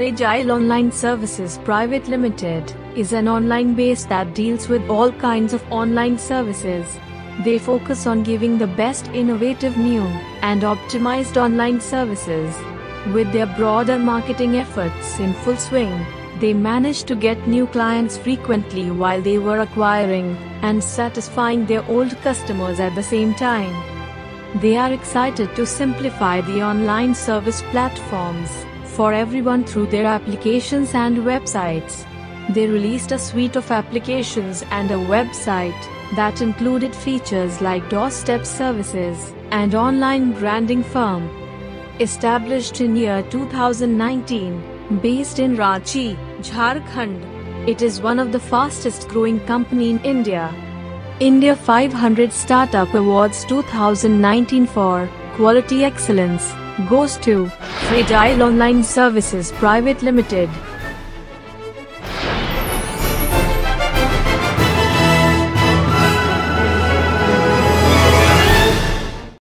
Fradgile Online Services Private Limited is an online base that deals with all kinds of online services. They focus on giving the best innovative, new, and optimized online services. With their broader marketing efforts in full swing, they managed to get new clients frequently while they were acquiring and satisfying their old customers at the same time. They are excited to simplify the online service platforms for everyone through their applications and websites. They released a suite of applications and a website that included features like doorstep services and online branding firm. Established in year 2019, based in Ranchi, Jharkhand, it is one of the fastest growing company in India. India 500 Startup Awards 2019 for Quality Excellence goes to Fradgile Online Services Private Limited.